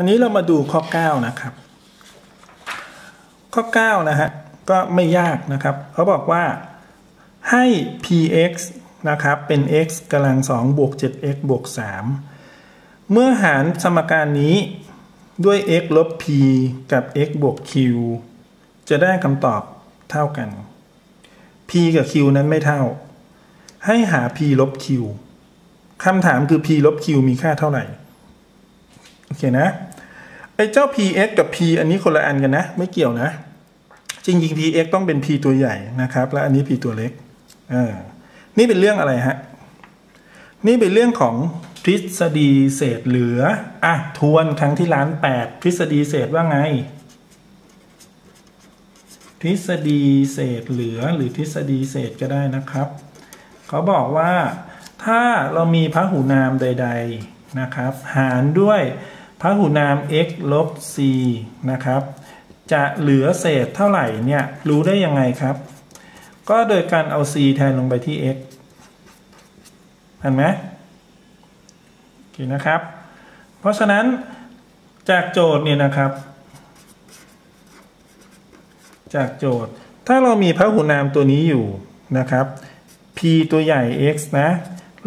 อันนี้เรามาดูข้อ9นะครับข้อ9นะฮะก็ไม่ยากนะครับเขาบอกว่าให้ px นะครับเป็น x กำลัง2บวก 7x บวก 3เมื่อหารสมการนี้ด้วย x ลบ p กับ x บวก q จะได้คำตอบเท่ากัน p กับ q นั้นไม่เท่าให้หา p ลบ q คำถามคือ p ลบ q มีค่าเท่าไหร่โอเคนะไอ้เจ้า px กับ p อันนี้คนละอันกันนะไม่เกี่ยวนะจริงๆ px ต้องเป็น p ตัวใหญ่นะครับและอันนี้ p ตัวเล็กนี่เป็นเรื่องอะไรฮะนี่เป็นเรื่องของทฤษฎีเศษเหลืออ่ะทวนครั้งที่108ทฤษฎีเศษว่าไงทฤษฎีเศษเหลือหรือทฤษฎีเศษก็ได้นะครับเขาบอกว่าถ้าเรามีพหุนามใดๆนะครับหารด้วยพหุนาม x ลบ c นะครับจะเหลือเศษเท่าไหร่เนี่ยรู้ได้ยังไงครับก็โดยการเอา c แทนลงไปที่ x เห็นไหมนะครับเพราะฉะนั้นจากโจทย์เนี่ยนะครับจากโจทย์ถ้าเรามีพหุนามตัวนี้อยู่นะครับ p ตัวใหญ่ x นะ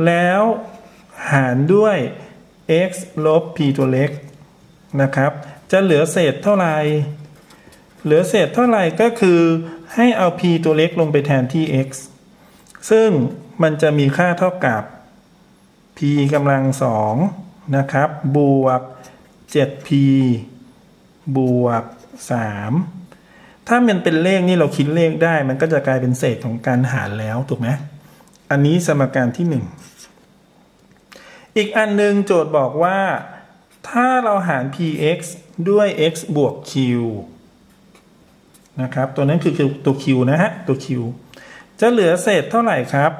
แล้วหารด้วย x ลบ p ตัวเล็กนะครับจะเหลือเศษเท่าไหร่เหลือเศษเท่าไหร่ก็คือให้เอา p ตัวเล็กลงไปแทนที่ x ซึ่งมันจะมีค่าเท่ากับ p กำลัง2นะครับบวก 7p บวก 3ถ้ามันเป็นเลขนี่เราคิดเลขได้มันก็จะกลายเป็นเศษของการหารแล้วถูกไหมอันนี้สมการที่1อีกอันหนึ่งโจทย์บอกว่าถ้าเราหาร px ด้วย x บวก q นะครับตัวนั้นคือตัว q นะฮะตัว q จะเหลือเศษเท่าไหร่ครับ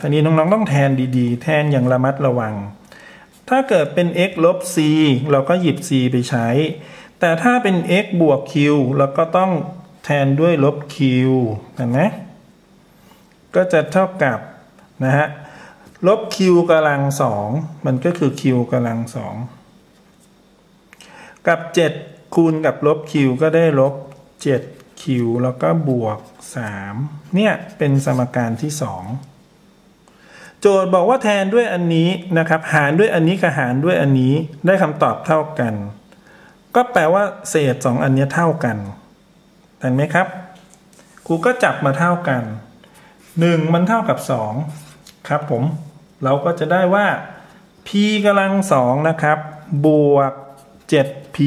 ทีนี้น้องๆต้องแทนดีๆแทนอย่างระมัดระวังถ้าเกิดเป็น x ลบ c เราก็หยิบ c ไปใช้แต่ถ้าเป็น x บวก q แล้วก็ต้องแทนด้วยลบ q เห็นไหมก็จะเท่ากับนะฮะลบ q กำลัง2มันก็คือ q กำลัง2กับ7คูณกับลบ q ก็ได้ลบ 7q แล้วก็บวก3เนี่ยเป็นสมการที่2โจทย์บอกว่าแทนด้วยอันนี้นะครับหารด้วยอันนี้กับหารด้วยอันนี้ได้คำตอบเท่ากันก็แปลว่าเศษ2อันนี้เท่ากันเห็นไหมครับครูก็จับมาเท่ากัน1มันเท่ากับ2ครับผมเราก็จะได้ว่า p กำลัง2นะครับบวก 7p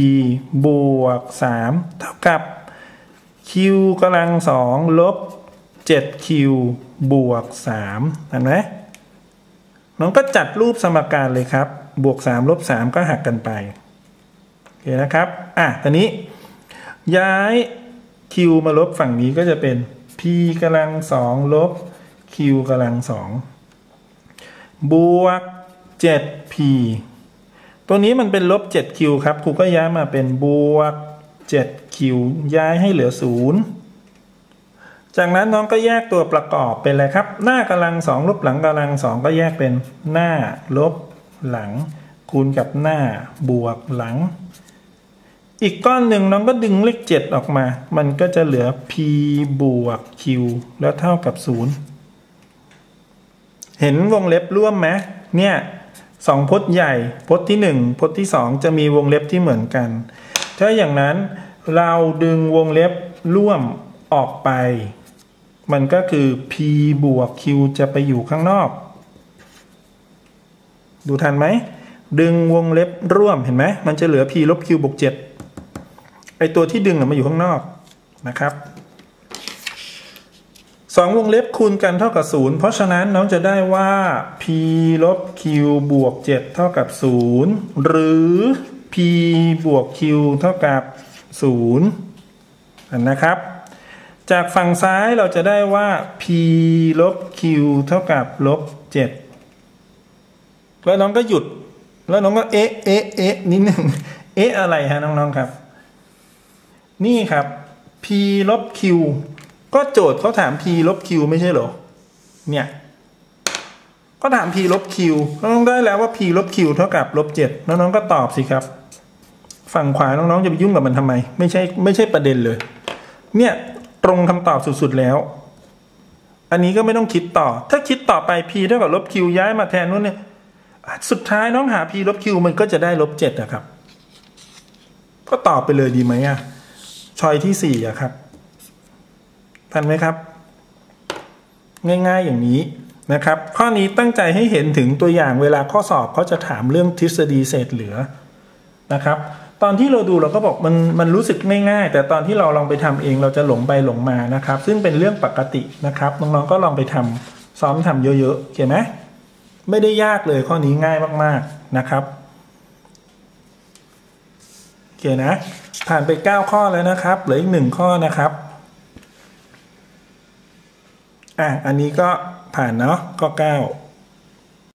บวก 3เท่ากับ q กำลัง2ลบ 7q บวก 3เห็นไหมมันก็จัดรูปสมการเลยครับบวก3ลบ3ก็หักกันไปโอเคนะครับตอนนี้ย้าย q มาลบฝั่งนี้ก็จะเป็น p กำลัง2ลบ q กำลัง2บวก 7p ตัวนี้มันเป็นลบ 7q ครับครูก็ย้ายมาเป็นบวก 7q ย้ายให้เหลือ0จากนั้นน้องก็แยกตัวประกอบเป็นอะไรครับหน้ากำลัง2ลบหลังกำลัง2ก็แยกเป็นหน้าลบหลังคูณกับหน้าบวกหลังอีกก้อนหนึ่งน้องก็ดึงเลข7ออกมามันก็จะเหลือ p บวก q แล้วเท่ากับ0เห็นวงเล็บร่วมไหมเนี่ย2พจน์ใหญ่พจน์ที่1พจน์ที่2จะมีวงเล็บที่เหมือนกันถ้าอย่างนั้นเราดึงวงเล็บร่วมออกไปมันก็คือ p บวก q จะไปอยู่ข้างนอกดูทันไหมดึงวงเล็บร่วมเห็นไหมมันจะเหลือ p ลบ q บวก 7ไอตัวที่ดึงมาอยู่ข้างนอกนะครับ2วงเล็บคูณกันเท่ากับ0เพราะฉะนั้นน้องจะได้ว่า p ลบ q บวก 7เท่ากับ0หรือ p บวก q เท่ากับ0นะครับจากฝั่งซ้ายเราจะได้ว่า p ลบ q เท่ากับลบ 7แล้วน้องก็หยุดแล้วน้องก็เอ๊ะนิดหนึ่งอะไรฮะน้องๆครับนี่ครับ p ลบ q ก็โจทย์เขาถาม p ลบ q ไม่ใช่เหรอเนี่ยก็ถาม p ลบ q น้องได้แล้วว่า p ลบ q เท่ากับลบ 7น้องๆก็ตอบสิครับ ฝั่งขวาน้องๆจะไปยุ่งกับมันทำไมไม่ใช่ประเด็นเลยเนี่ยตรงคำตอบสุดๆแล้วอันนี้ก็ไม่ต้องคิดต่อถ้าคิดต่อไป p เท่ากับลบ q ย้ายมาแทนนู้นเนี่ยสุดท้ายน้องหา p ลบ q มันก็จะได้ลบ7อะครับก็ตอบไปเลยดีไหมอะชอยที่4อะครับทันไหมครับง่ายๆอย่างนี้นะครับข้อนี้ตั้งใจให้เห็นถึงตัวอย่างเวลาข้อสอบเขาจะถามเรื่องทฤษฎีเศษเหลือนะครับตอนที่เราดูเราก็บอกมันรู้สึกง่ายๆแต่ตอนที่เราลองไปทำเองเราจะหลงไปหลงมานะครับซึ่งเป็นเรื่องปกตินะครับน้องๆก็ลองไปทำซ้อมทำเยอะๆเข้าใจไหมไม่ได้ยากเลยข้อนี้ง่ายมากๆนะครับโอเคนะผ่านไป9ข้อแล้วนะครับเหลืออีก1ข้อนะครับอันนี้ก็ผ่านเนาะก็9